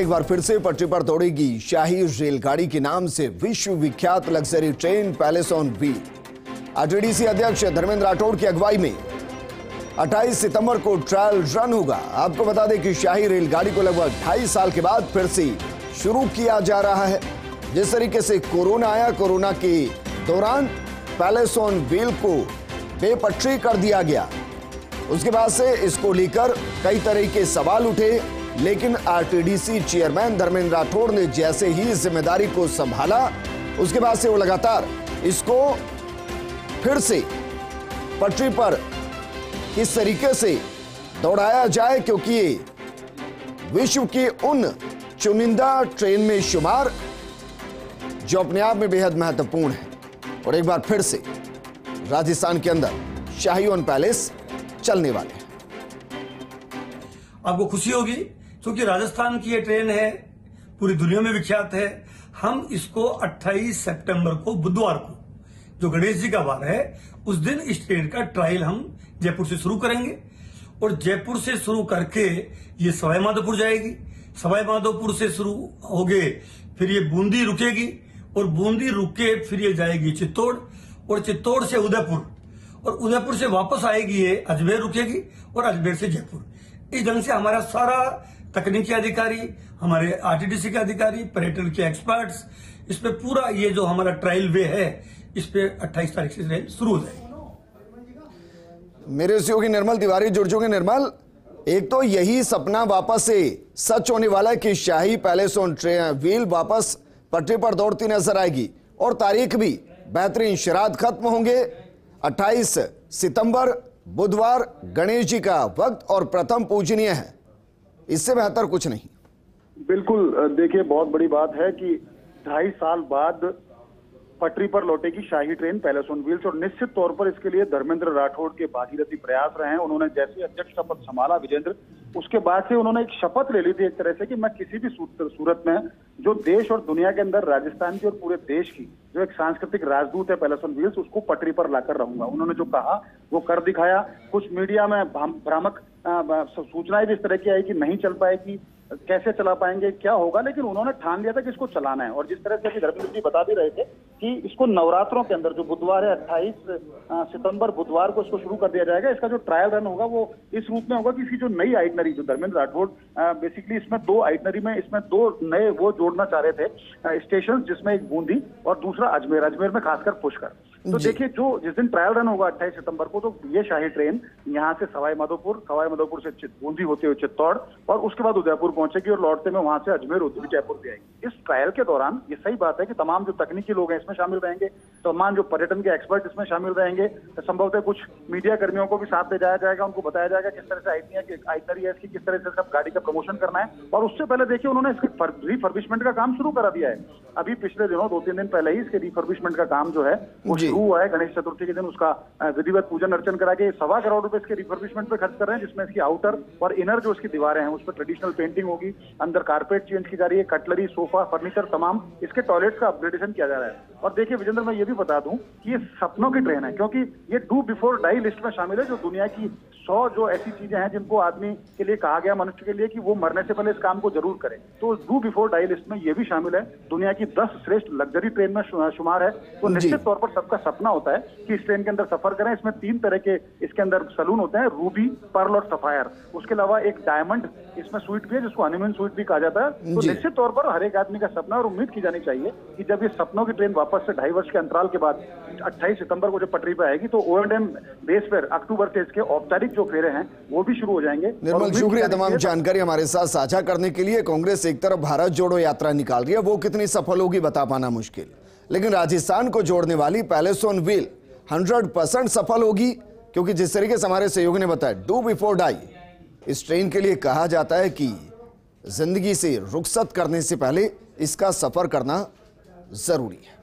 एक बार फिर से पटरी पर दौड़ेगी शाही रेलगाड़ी के नाम से विश्व विख्यात luxury train palace on wheel. RTDC अध्यक्ष धर्मेंद्र राठौड़ की अगुवाई में 28 सितंबर को ट्रायल रन होगा। आपको बता दें कि शाही रेलगाड़ी को लगभग 2.5 साल के बाद फिर से शुरू किया जा रहा है। जिस तरीके से कोरोना आया, कोरोना के दौरान पैलेस ऑन व्हील को बेपटरी कर दिया गया, उसके बाद से इसको लेकर कई तरह के सवाल उठे, लेकिन आरटीडीसी चेयरमैन धर्मेंद्र राठौड़ ने जैसे ही जिम्मेदारी को संभाला, उसके बाद से वो लगातार इसको फिर से पटरी पर किस तरीके से दौड़ाया जाए, क्योंकि ये विश्व की उन चुनिंदा ट्रेन में शुमार जो अपने आप में बेहद महत्वपूर्ण है। और एक बार फिर से राजस्थान के अंदर शाही ऑन पैलेस चलने वाले हैं। आपको खुशी होगी क्योंकि राजस्थान की ये ट्रेन है, पूरी दुनिया में विख्यात है। हम इसको 28 सितंबर को, बुधवार को, जो गणेश जी का वार है, उस दिन इस ट्रेन का ट्रायल हम जयपुर से शुरू करेंगे और जयपुर से शुरू करके ये सवाईमाधोपुर जाएगी। सवाईमाधोपुर से शुरू होगे, फिर ये बूंदी रुकेगी और बूंदी रुक के फिर ये जाएगी चित्तौड़ और चित्तौड़ से उदयपुर और उदयपुर से वापस आएगी, ये अजमेर रुकेगी और अजमेर से जयपुर। इस ढंग से हमारा सारा तकनीकी अधिकारी, हमारे आरटीडीसी के अधिकारी, पर्यटन के एक्सपर्ट्स, इस पे पूरा ये जो हमारा ट्रायल वे है, इस पे 28 तारीख से ट्रायल शुरू हो जाएगी। मेरे सहयोगी निर्मल तिवारी जुड़ चुके। निर्मल, एक तो यही सपना वापस से सच होने वाला है कि शाही पैलेस ऑन व्हील वापस पटरी पर दौड़ती नजर आएगी और तारीख भी बेहतरीन, श्राद्ध खत्म होंगे। 28 सितंबर बुधवार गणेश जी का वक्त और प्रथम पूजनीय है, इससे बेहतर कुछ नहीं। बिल्कुल, देखिए बहुत बड़ी बात है कि 2.5 साल बाद पटरी पर लौटेगी शाही ट्रेन पैलेस ऑन व्हील्स और निश्चित तौर पर इसके लिए धर्मेंद्र राठौड़ के भागीरथी प्रयास रहे हैं। उन्होंने जैसे अध्यक्ष का पद संभाला विजेंद्र, उसके बाद से उन्होंने एक शपथ ले ली थी एक तरह से कि मैं किसी भी सूरत में, जो देश और दुनिया के अंदर राजस्थान की और पूरे देश की जो एक सांस्कृतिक राजदूत है पैलेस ऑन व्हील्स, उसको पटरी पर लाकर रहूंगा। उन्होंने जो कहा वो कर दिखाया। कुछ मीडिया में भ्रामक सूचनाएं भी इस तरह की आई कि नहीं चल पाएगी, कैसे चला पाएंगे, क्या होगा, लेकिन उन्होंने ठान लिया था कि इसको चलाना है। और जिस तरह से अभी धर्मेंद्र जी बता भी रहे थे कि इसको नवरात्रों के अंदर, जो बुधवार है 28 सितंबर बुधवार को इसको शुरू कर दिया जाएगा। इसका जो ट्रायल रन होगा वो इस रूप में होगा कि इसकी जो नई आइटनरी, जो धर्मेंद्र राठौड़ बेसिकली इसमें 2 आइटनरी में इसमें 2 नए वो जोड़ना चाह रहे थे स्टेशन, जिसमें एक बूंदी और दूसरा अजमेर, अजमेर में खासकर पुष्कर। तो देखिए, जो जिस दिन ट्रायल रन होगा 28 सितंबर को, तो ये शाही ट्रेन यहाँ से सवाईमाधोपुर, सवाईमाधोपुर से बूंदी होते हुए चित्तौड़ और उसके बाद उदयपुर पहुंचेगी और लौटते में वहां से अजमेर होते हुए जयपुर भी आएगी। इस ट्रायल के दौरान ये सही बात है कि तमाम जो तकनीकी लोग हैं इसमें शामिल रहेंगे, तमाम जो पर्यटन के एक्सपर्ट इसमें शामिल रहेंगे, संभवतः कुछ मीडिया कर्मियों को भी साथ ले जाया जाएगा। उनको बताया जाएगा किस तरह से आइटनरी है इसकी, किस तरह से सब गाड़ी का प्रमोशन करना है। और उससे पहले देखिए, उन्होंने इसके रिफर्बिशमेंट का काम शुरू करा दिया है। अभी पिछले दिनों 2-3 दिन पहले ही इसके रिफर्बिशमेंट का काम जो है वो शुरू हुआ है। गणेश चतुर्थी के दिन उसका विधिवत पूजन अर्चन करा के 1.25 करोड़ रुपए इसके रिफर्बिशमेंट पे खर्च कर रहे हैं, जिसमें इसकी आउटर और इनर जो इसकी दीवारें हैं उस पर ट्रेडिशनल पेंटिंग होगी, अंदर कारपेट चेंज की जा रही है, कटलरी, सोफा, फर्नीचर, तमाम इसके टॉयलेट्स का अपग्रेडेशन किया जा रहा है। और देखिए विजेंद्र, मैं ये भी बता दूं कि ये सपनों की ट्रेन है, क्योंकि ये डू बिफोर डाई लिस्ट में शामिल है, जो दुनिया की 100 जो ऐसी चीजें हैं जिनको आदमी के लिए कहा गया, मनुष्य के लिए, कि वो मरने से पहले इस काम को जरूर करें। तो डू बिफोर डाई लिस्ट में ये भी शामिल है, दुनिया की 10 श्रेष्ठ लग्जरी ट्रेन में शुमार है। तो निश्चित तौर पर सबका सपना होता है कि इस ट्रेन के अंदर सफर करें। इसमें 3 तरह के इसके अंदर सलून होते हैं, रूबी, पर्ल और सफायर। उसके अलावा एक डायमंड इसमें स्वीट भी है, जिसको हनीमून स्वीट भी कहा जाता है। तो निश्चित तौर पर हर एक आदमी का सपना और उम्मीद की जानी चाहिए कि जब ये सपनों की ट्रेन वापस से 2.5 वर्ष के अंतराल के बाद 28 सितंबर को जब पटरी पर आएगी, तो O&M बेस पर अक्टूबर से इसके औपचारिक जो फेरे हैं वो भी शुरू हो जाएंगे। निर्मल, शुक्रिया तमाम जानकारी हमारे साथ साझा करने के लिए। कांग्रेस एक तरफ भारत जोड़ो यात्रा निकाल रही है, वो कितनी सफल होगी बता पाना मुश्किल, लेकिन राजस्थान को जोड़ने वाली पैलेस ऑन व्हील 100% सफल होगी, क्योंकि जिस तरीके से हमारे सहयोगी ने बताया डू बिफोर डाई, इस ट्रेन के लिए कहा जाता है कि जिंदगी से रुखसत करने से पहले इसका सफर करना जरूरी है।